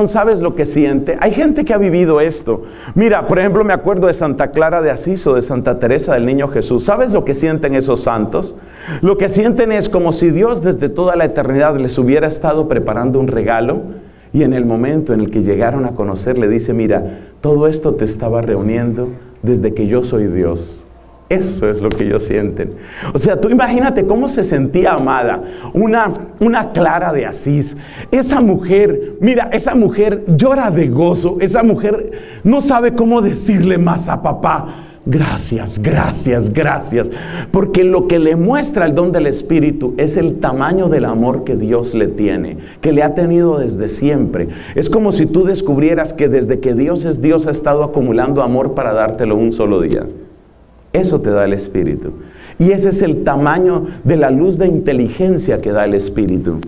¿sabes lo que siente? Hay gente que ha vivido esto. Mira, por ejemplo, me acuerdo de Santa Clara de Asís o de Santa Teresa del Niño Jesús. ¿Sabes lo que sienten esos santos? Lo que sienten es como si Dios desde toda la eternidad les hubiera estado preparando un regalo. Y en el momento en el que llegaron a conocer, le dice: mira, todo esto te estaba reuniendo desde que yo soy Dios. Eso es lo que ellos sienten. O sea, tú imagínate cómo se sentía amada una Clara de Asís. Esa mujer, mira, esa mujer llora de gozo. Esa mujer no sabe cómo decirle más a papá: gracias, gracias, gracias. Porque lo que le muestra el don del Espíritu es el tamaño del amor que Dios le tiene, que le ha tenido desde siempre. Es como si tú descubrieras que desde que Dios es Dios ha estado acumulando amor para dártelo un solo día. Eso te da el Espíritu. Y ese es el tamaño de la luz de inteligencia que da el Espíritu.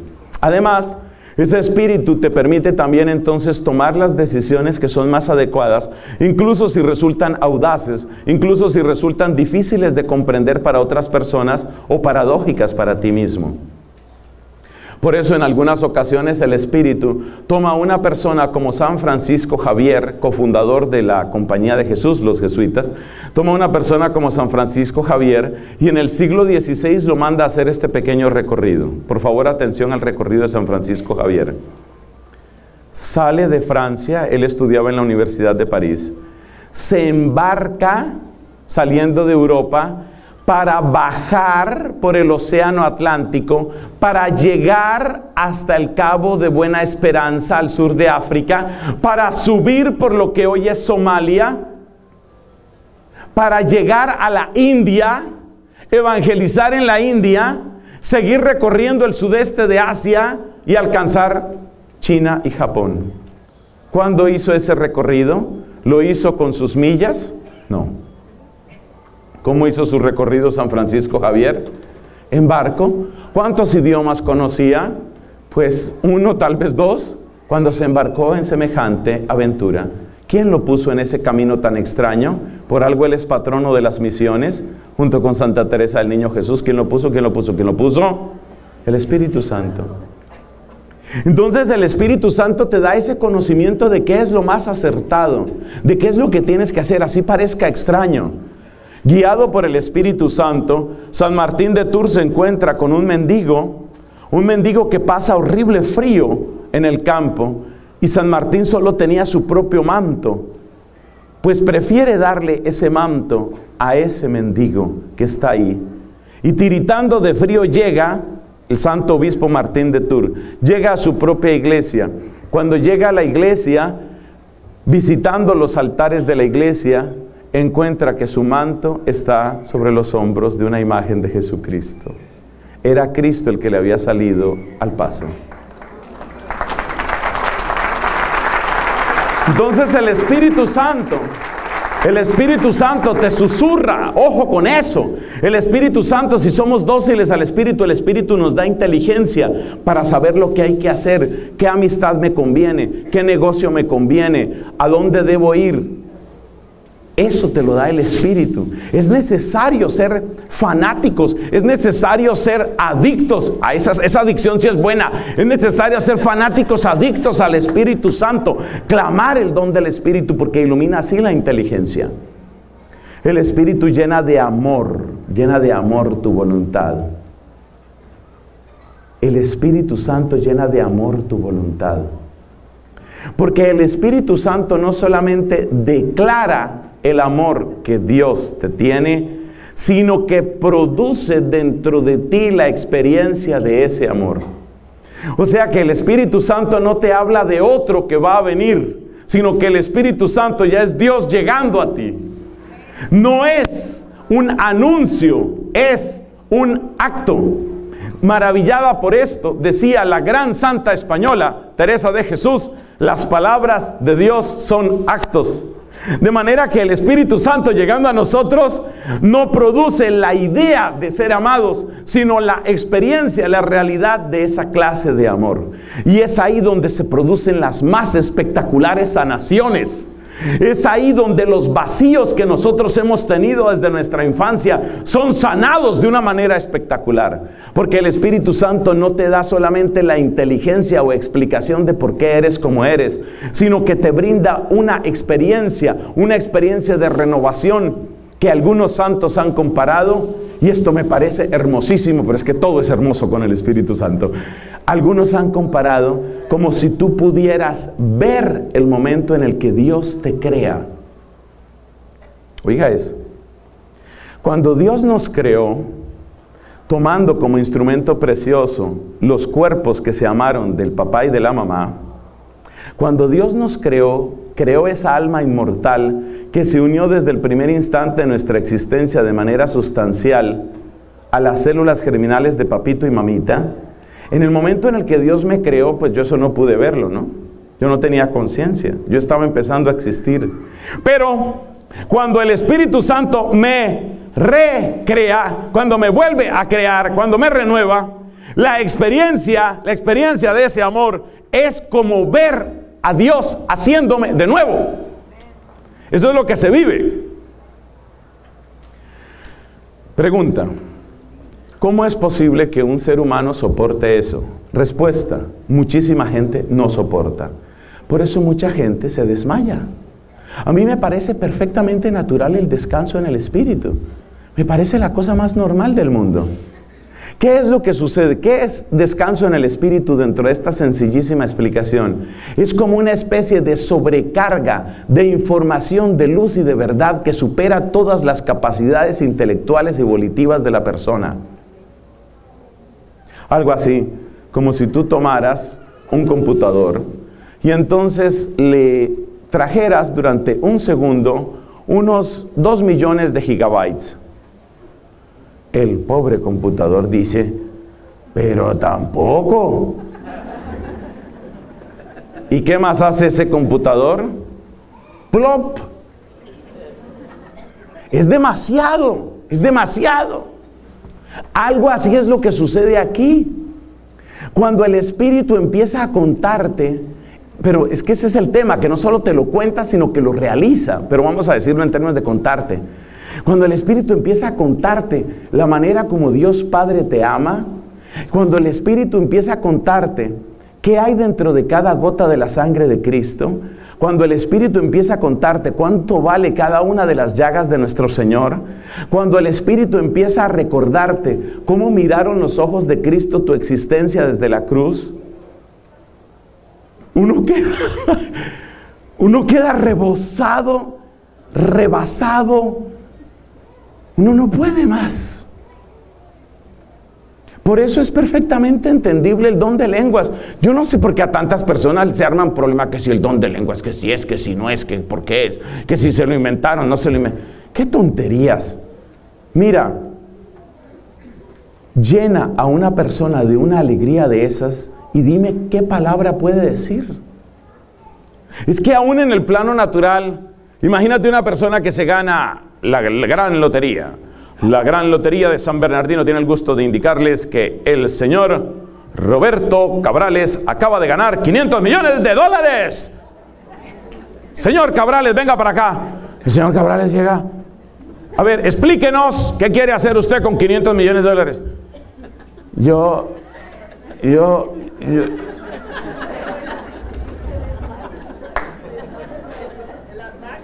Además, Ese espíritu te permite también entonces tomar las decisiones que son más adecuadas, incluso si resultan audaces, incluso si resultan difíciles de comprender para otras personas o paradójicas para ti mismo. Por eso en algunas ocasiones el espíritu toma a una persona como San Francisco Javier, cofundador de la Compañía de Jesús, los jesuitas, toma a una persona como San Francisco Javier y en el siglo XVI lo manda a hacer este pequeño recorrido. Por favor, atención al recorrido de San Francisco Javier. Sale de Francia, él estudiaba en la Universidad de París, se embarca saliendo de Europa para bajar por el océano Atlántico, para llegar hasta el Cabo de Buena Esperanza, al sur de África, para subir por lo que hoy es Somalia, para llegar a la India, evangelizar en la India, seguir recorriendo el sudeste de Asia y alcanzar China y Japón. ¿Cuándo hizo ese recorrido? ¿Lo hizo con sus millas? No. ¿Cómo hizo su recorrido San Francisco Javier? En barco. ¿Cuántos idiomas conocía? Pues uno, tal vez dos, cuando se embarcó en semejante aventura. ¿Quién lo puso en ese camino tan extraño? Por algo él es patrono de las misiones, junto con Santa Teresa del Niño Jesús. ¿Quién lo puso? ¿Quién lo puso? ¿Quién lo puso? El Espíritu Santo. Entonces el Espíritu Santo te da ese conocimiento de qué es lo más acertado, de qué es lo que tienes que hacer, así parezca extraño. Guiado por el Espíritu Santo, San Martín de Tours se encuentra con un mendigo que pasa horrible frío en el campo, y San Martín solo tenía su propio manto, pues prefiere darle ese manto a ese mendigo que está ahí. Y tiritando de frío llega el santo obispo Martín de Tours, llega a su propia iglesia. Cuando llega a la iglesia, visitando los altares de la iglesia, encuentra que su manto está sobre los hombros de una imagen de Jesucristo. Era Cristo el que le había salido al paso. Entonces el Espíritu Santo te susurra, ojo con eso. El Espíritu Santo, si somos dóciles al Espíritu, el Espíritu nos da inteligencia para saber lo que hay que hacer, qué amistad me conviene, qué negocio me conviene, a dónde debo ir. Eso te lo da el Espíritu. Es necesario ser fanáticos, es necesario ser adictos a esa adicción, si es buena. Es necesario ser fanáticos, adictos al Espíritu Santo, clamar el don del Espíritu, porque ilumina así la inteligencia. El Espíritu llena de amor tu voluntad. El Espíritu Santo llena de amor tu voluntad, porque el Espíritu Santo no solamente declara el amor que Dios te tiene, sino que produce dentro de ti la experiencia de ese amor. O sea que el Espíritu Santo no te habla de otro que va a venir, sino que el Espíritu Santo ya es Dios llegando a ti. No es un anuncio, es un acto. Maravillada por esto, decía la gran santa española Teresa de Jesús, las palabras de Dios son actos. De manera que el Espíritu Santo llegando a nosotros no produce la idea de ser amados, sino la experiencia, la realidad de esa clase de amor. Y es ahí donde se producen las más espectaculares sanaciones. Es ahí donde los vacíos que nosotros hemos tenido desde nuestra infancia son sanados de una manera espectacular. Porque el Espíritu Santo no te da solamente la inteligencia o explicación de por qué eres como eres, sino que te brinda una experiencia de renovación que algunos santos han comparado, y esto me parece hermosísimo, pero es que todo es hermoso con el Espíritu Santo. Algunos han comparado como si tú pudieras ver el momento en el que Dios te crea. Oiga eso. Cuando Dios nos creó, tomando como instrumento precioso los cuerpos que se amaron del papá y de la mamá, cuando Dios nos creó, creó esa alma inmortal que se unió desde el primer instante de nuestra existencia de manera sustancial a las células germinales de papito y mamita. En el momento en el que Dios me creó, pues yo eso no pude verlo, ¿no? Yo no tenía conciencia, yo estaba empezando a existir. Pero cuando el Espíritu Santo me recrea, cuando me vuelve a crear, cuando me renueva, La experiencia de ese amor es como ver a Dios haciéndome de nuevo. Eso es lo que se vive. Pregunta: ¿cómo es posible que un ser humano soporte eso? Respuesta: muchísima gente no soporta. Por eso mucha gente se desmaya. A mí me parece perfectamente natural el descanso en el espíritu. Me parece la cosa más normal del mundo. ¿Qué es lo que sucede? ¿Qué es descanso en el espíritu dentro de esta sencillísima explicación? Es como una especie de sobrecarga de información, de luz y de verdad que supera todas las capacidades intelectuales y volitivas de la persona. Algo así como si tú tomaras un computador y entonces le trajeras durante un segundo unos 2 millones de gigabytes. El pobre computador dice: pero tampoco. ¿Y qué más hace ese computador? ¡Plop! Es demasiado, es demasiado. Algo así es lo que sucede aquí. Cuando el espíritu empieza a contarte, pero es que ese es el tema, que no solo te lo cuenta, sino que lo realiza. Pero vamos a decirlo en términos de contarte. Cuando el Espíritu empieza a contarte la manera como Dios Padre te ama, cuando el Espíritu empieza a contarte qué hay dentro de cada gota de la sangre de Cristo, cuando el Espíritu empieza a contarte cuánto vale cada una de las llagas de nuestro Señor, cuando el Espíritu empieza a recordarte cómo miraron los ojos de Cristo tu existencia desde la cruz, uno queda rebosado, rebasado. Uno no puede más. Por eso es perfectamente entendible el don de lenguas. Yo no sé por qué a tantas personas se arman problemas, que si el don de lenguas, que si es, que si no es, que por qué es, que si se lo inventaron, no se lo inventaron. ¡Qué tonterías! Mira, llena a una persona de una alegría de esas y dime qué palabra puede decir. Es que aún en el plano natural, imagínate una persona que se gana la gran lotería. La gran lotería de San Bernardino tiene el gusto de indicarles que el señor Roberto Cabrales acaba de ganar $500 millones. Señor Cabrales, venga para acá. El señor Cabrales llega. A ver, explíquenos qué quiere hacer usted con $500 millones.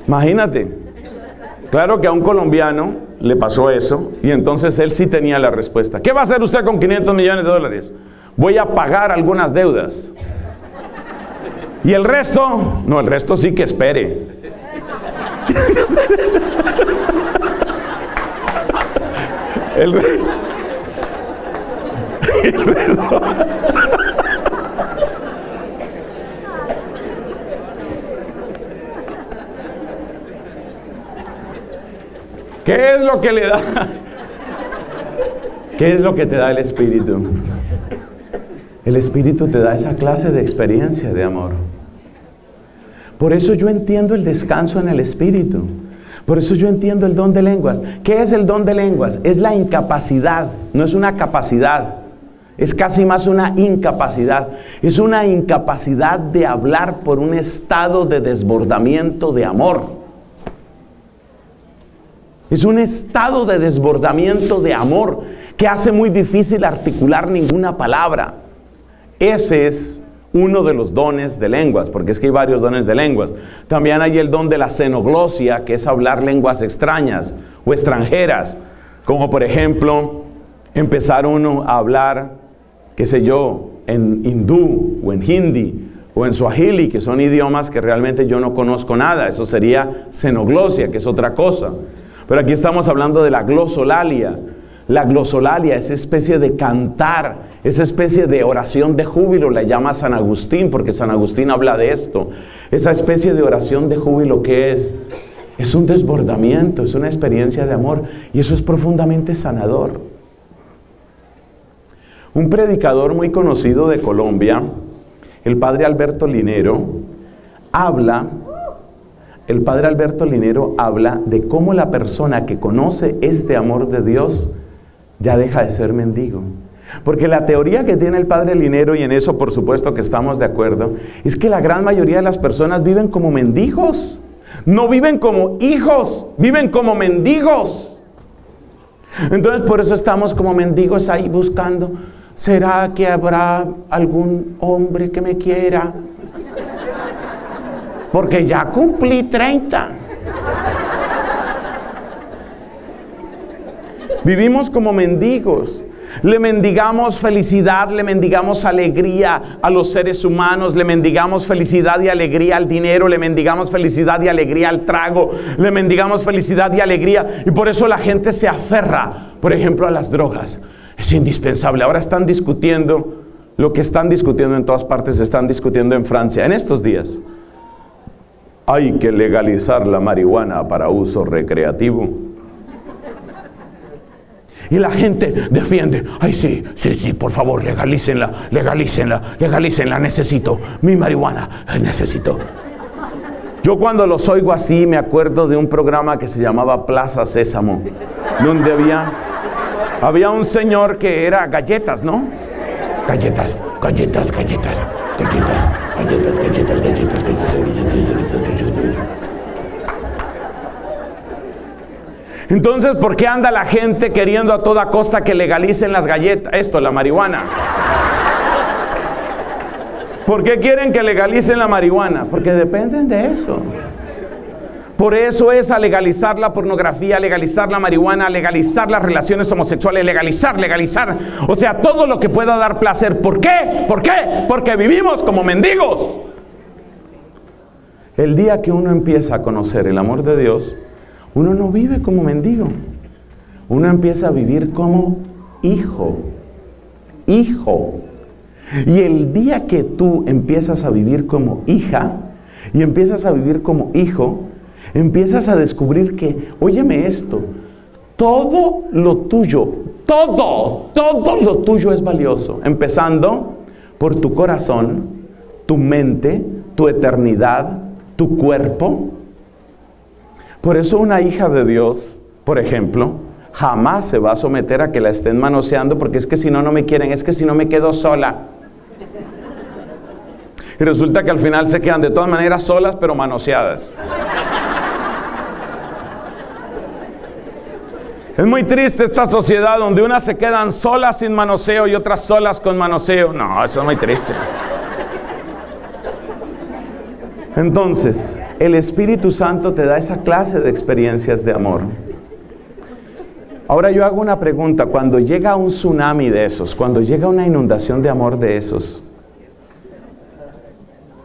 Imagínate. Claro que a un colombiano le pasó eso y entonces él sí tenía la respuesta. ¿Qué va a hacer usted con $500 millones? Voy a pagar algunas deudas. ¿Y el resto? No, el resto sí que espere. El resto... ¿Qué es lo que le da? ¿Qué es lo que te da el Espíritu? El Espíritu te da esa clase de experiencia de amor. Por eso yo entiendo el descanso en el Espíritu. Por eso yo entiendo el don de lenguas. ¿Qué es el don de lenguas? Es la incapacidad, no es una capacidad. Es casi más una incapacidad. Es una incapacidad de hablar por un estado de desbordamiento de amor. Es un estado de desbordamiento de amor que hace muy difícil articular ninguna palabra. Ese es uno de los dones de lenguas, porque es que hay varios dones de lenguas. También hay el don de la xenoglosia, que es hablar lenguas extrañas o extranjeras. Como por ejemplo, empezar uno a hablar, qué sé yo, en hindú o en hindi o en swahili, que son idiomas que realmente yo no conozco nada. Eso sería xenoglosia, que es otra cosa. Pero aquí estamos hablando de la glosolalia. La glosolalia, esa especie de cantar, esa especie de oración de júbilo, la llama San Agustín, porque San Agustín habla de esto. Esa especie de oración de júbilo, ¿qué es? Es un desbordamiento, es una experiencia de amor, y eso es profundamente sanador. Un predicador muy conocido de Colombia, el Padre Alberto Linero, habla de cómo la persona que conoce este amor de Dios ya deja de ser mendigo. Porque la teoría que tiene el padre Linero, y en eso por supuesto que estamos de acuerdo, es que la gran mayoría de las personas viven como mendigos. No viven como hijos, viven como mendigos. Entonces por eso estamos como mendigos ahí buscando, ¿será que habrá algún hombre que me quiera? Porque ya cumplí 30. Vivimos como mendigos. Le mendigamos felicidad, le mendigamos alegría a los seres humanos, le mendigamos felicidad y alegría al dinero, le mendigamos felicidad y alegría al trago, le mendigamos felicidad y alegría. Y por eso la gente se aferra, por ejemplo, a las drogas. Es indispensable. Ahora están discutiendo lo que están discutiendo en todas partes, están discutiendo en Francia en estos días. Hay que legalizar la marihuana para uso recreativo. Y la gente defiende, ay sí, sí, sí, por favor, legalícenla, legalícenla, legalícenla, necesito mi marihuana, necesito. Yo cuando los oigo así me acuerdo de un programa que se llamaba Plaza Sésamo, donde había un señor que era galletas, ¿no? Galletas, galletas, galletas, galletas, galletas, galletas, galletas, galletas, galletas, galletas. Entonces, ¿por qué anda la gente queriendo a toda costa que legalicen las galletas? Esto, la marihuana. ¿Por qué quieren que legalicen la marihuana? Porque dependen de eso. Por eso es a legalizar la pornografía, a legalizar la marihuana, a legalizar las relaciones homosexuales, legalizar. O sea, todo lo que pueda dar placer. ¿Por qué? ¿Por qué? Porque vivimos como mendigos. El día que uno empieza a conocer el amor de Dios, uno no vive como mendigo, uno empieza a vivir como hijo, hijo. Y el día que tú empiezas a vivir como hija y empiezas a vivir como hijo, empiezas a descubrir que, óyeme esto, todo lo tuyo, todo lo tuyo es valioso, empezando por tu corazón, tu mente, tu eternidad, tu cuerpo. Por eso una hija de Dios, por ejemplo, jamás se va a someter a que la estén manoseando, porque es que si no, no me quieren, es que si no me quedo sola. Y resulta que al final se quedan de todas maneras solas, pero manoseadas. Es muy triste esta sociedad donde unas se quedan solas sin manoseo y otras solas con manoseo. No, eso es muy triste. Entonces, el Espíritu Santo te da esa clase de experiencias de amor. Ahora yo hago una pregunta, cuando llega un tsunami de esos, cuando llega una inundación de amor de esos,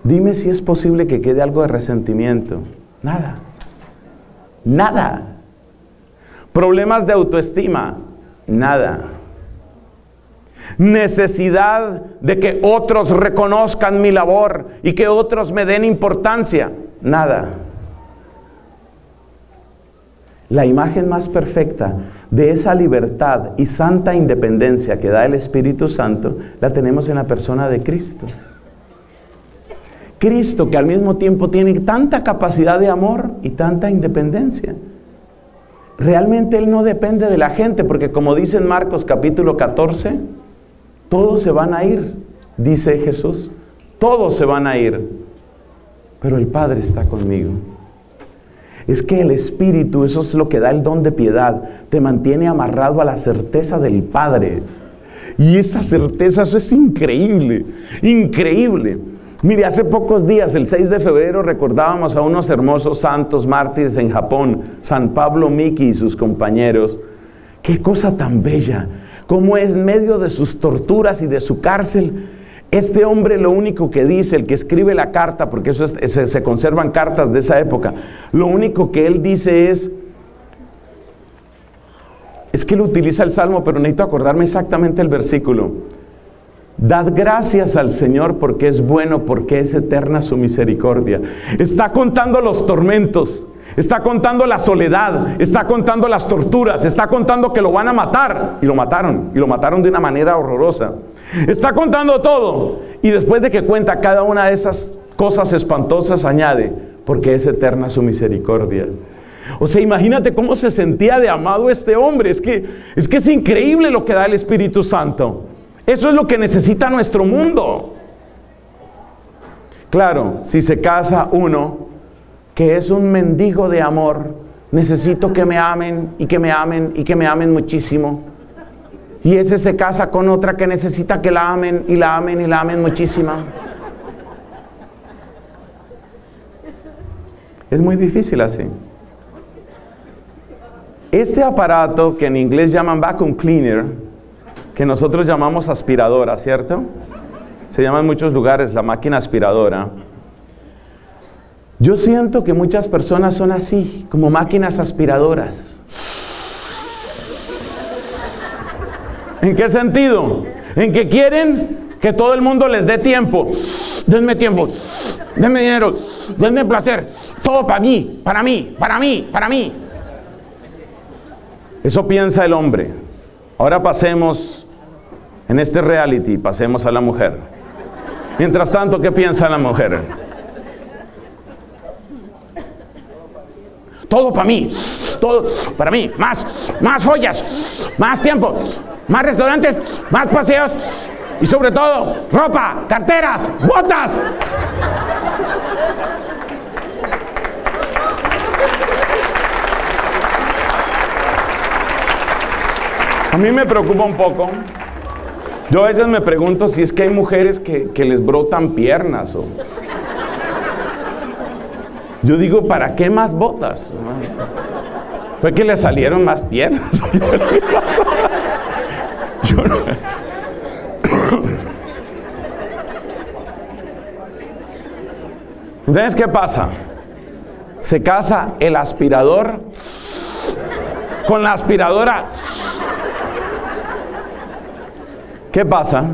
dime si es posible que quede algo de resentimiento. Nada. Nada. Problemas de autoestima. Nada. Necesidad de que otros reconozcan mi labor y que otros me den importancia. Nada. La imagen más perfecta de esa libertad y santa independencia que da el Espíritu Santo la tenemos en la persona de Cristo. Cristo, que al mismo tiempo tiene tanta capacidad de amor y tanta independencia. Realmente Él no depende de la gente, porque como dice en Marcos capítulo 14, todos se van a ir, dice Jesús, todos se van a ir, pero el Padre está conmigo. Es que el Espíritu, eso es lo que da el don de piedad, te mantiene amarrado a la certeza del Padre. Y esa certeza, eso es increíble, increíble. Mire, hace pocos días, el 6 de febrero, recordábamos a unos hermosos santos mártires en Japón, San Pablo Miki y sus compañeros. ¡Qué cosa tan bella! Cómo es medio de sus torturas y de su cárcel, este hombre lo único que dice, el que escribe la carta, porque eso es, se conservan cartas de esa época, lo único que él dice es que él utiliza el Salmo, pero necesito acordarme exactamente el versículo. Dad gracias al Señor porque es bueno, porque es eterna su misericordia. Está contando los tormentos, está contando la soledad, está contando las torturas, está contando que lo van a matar, y lo mataron de una manera horrorosa. Está contando todo, y después de que cuenta cada una de esas cosas espantosas, añade, porque es eterna su misericordia. O sea, imagínate cómo se sentía de amado este hombre. Es que es increíble lo que da el Espíritu Santo. Eso es lo que necesita nuestro mundo. Claro, si se casa uno que es un mendigo de amor, necesito que me amen y que me amen y que me amen muchísimo. Y ese se casa con otra que necesita que la amen y la amen y la amen muchísima. Es muy difícil así. Este aparato que en inglés llaman vacuum cleaner, que nosotros llamamos aspiradora, ¿cierto? Se llama en muchos lugares la máquina aspiradora. Yo siento que muchas personas son así, como máquinas aspiradoras. ¿En qué sentido? En que quieren que todo el mundo les dé tiempo. Denme tiempo, denme dinero, denme placer. Todo para mí, para mí, para mí, para mí. Eso piensa el hombre. Ahora pasemos, en este reality, pasemos a la mujer. Mientras tanto, ¿qué piensa la mujer? Todo para mí, todo para mí. Más joyas, más tiempo, más restaurantes, más paseos. Y sobre todo, ropa, carteras, botas. A mí me preocupa un poco. Yo a veces me pregunto si es que hay mujeres que les brotan piernas. Yo digo, ¿para qué más botas? Fue que le salieron más piernas. Yo no. Entonces, ¿qué pasa? Se casa el aspirador con la aspiradora. ¿Qué pasa?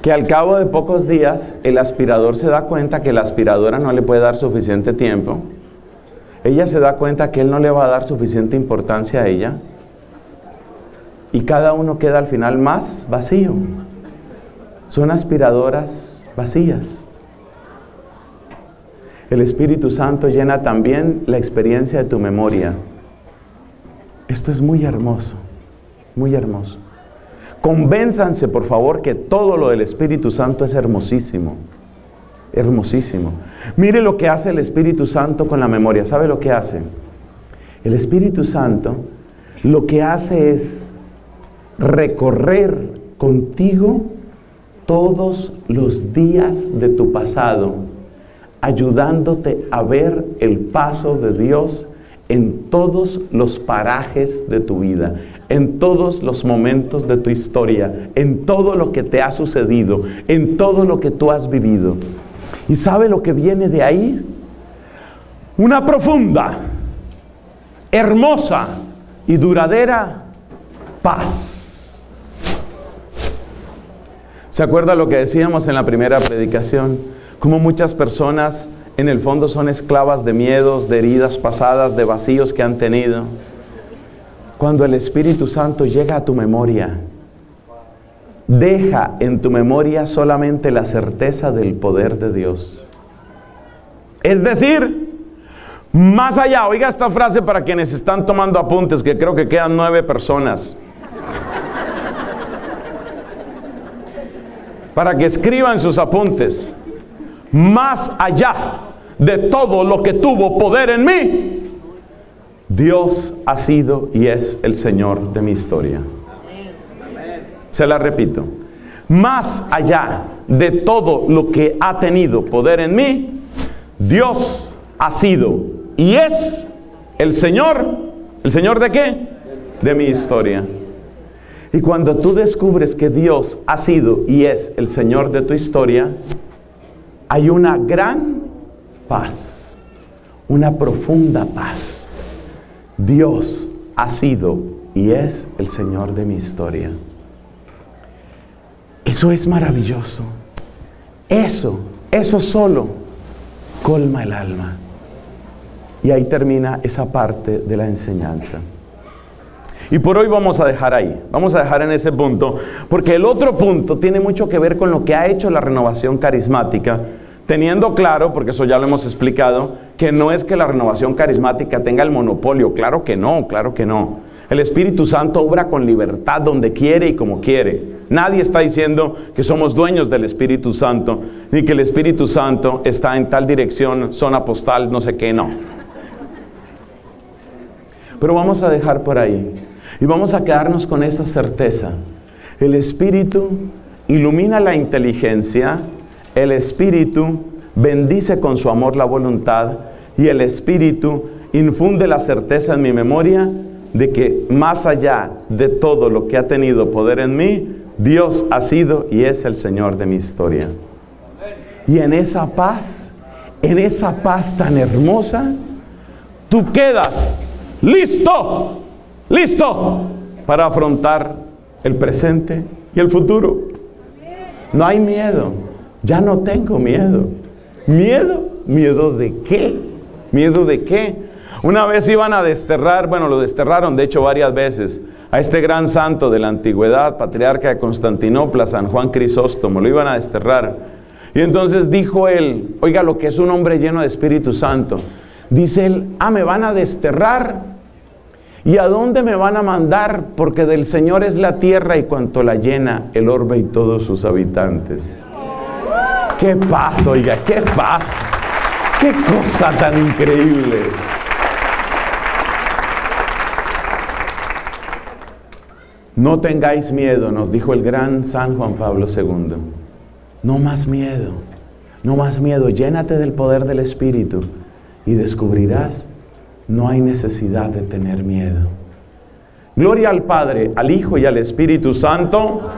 Que al cabo de pocos días el aspirador se da cuenta que la aspiradora no le puede dar suficiente tiempo. Ella se da cuenta que él no le va a dar suficiente importancia a ella. Y cada uno queda al final más vacío. Son aspiradoras vacías. El Espíritu Santo llena también la experiencia de tu memoria. Esto es muy hermoso, muy hermoso. Convénzanse, por favor, que todo lo del Espíritu Santo es hermosísimo. Hermosísimo. Mire lo que hace el Espíritu Santo con la memoria. ¿Sabe lo que hace? El Espíritu Santo lo que hace es recorrer contigo todos los días de tu pasado, ayudándote a ver el paso de Dios en todos los parajes de tu vida, en todos los momentos de tu historia, en todo lo que te ha sucedido, en todo lo que tú has vivido. ¿Y sabe lo que viene de ahí? Una profunda, hermosa y duradera paz. ¿Se acuerda lo que decíamos en la primera predicación? Como muchas personas en el fondo son esclavas de miedos, de heridas pasadas, de vacíos que han tenido. Cuando el Espíritu Santo llega a tu memoria, deja en tu memoria solamente la certeza del poder de Dios. Es decir, más allá, oiga esta frase para quienes están tomando apuntes, que creo que quedan 9 personas. Para que escriban sus apuntes. Más allá de todo lo que tuvo poder en mí, Dios ha sido y es el Señor de mi historia. Se la repito. Más allá de todo lo que ha tenido poder en mí, Dios ha sido y es el Señor. ¿El Señor de qué? De mi historia. Y cuando tú descubres que Dios ha sido y es el Señor de tu historia, hay una gran paz, una profunda paz. Dios ha sido y es el Señor de mi historia. Eso es maravilloso. Eso solo colma el alma. Y ahí termina esa parte de la enseñanza. Y por hoy vamos a dejar ahí, vamos a dejar en ese punto, porque el otro punto tiene mucho que ver con lo que ha hecho la Renovación Carismática, teniendo claro, porque eso ya lo hemos explicado, que no es que la Renovación Carismática tenga el monopolio, claro que no, claro que no. El Espíritu Santo obra con libertad donde quiere y como quiere. Nadie está diciendo que somos dueños del Espíritu Santo, ni que el Espíritu Santo está en tal dirección, zona postal, no sé qué, no. Pero vamos a dejar por ahí y vamos a quedarnos con esa certeza. El Espíritu ilumina la inteligencia, el Espíritu bendice con su amor la voluntad y el Espíritu infunde la certeza en mi memoria de que más allá de todo lo que ha tenido poder en mí, Dios ha sido y es el Señor de mi historia. Y en esa paz tan hermosa, tú quedas listo, listo para afrontar el presente y el futuro. No hay miedo, ya no tengo miedo. ¿Miedo? ¿Miedo de qué? ¿Miedo de qué? Una vez iban a desterrar, bueno, lo desterraron de hecho varias veces, a este gran santo de la antigüedad, patriarca de Constantinopla, San Juan Crisóstomo, lo iban a desterrar. Y entonces dijo él, oiga lo que es un hombre lleno de Espíritu Santo, dice él, me van a desterrar, ¿y a dónde me van a mandar? Porque del Señor es la tierra y cuanto la llena, el orbe y todos sus habitantes. ¡Qué paz, oiga! ¡Qué paz! ¡Qué cosa tan increíble! No tengáis miedo, nos dijo el gran San Juan Pablo II. No más miedo, no más miedo. Llénate del poder del Espíritu y descubrirás no hay necesidad de tener miedo. Gloria al Padre, al Hijo y al Espíritu Santo.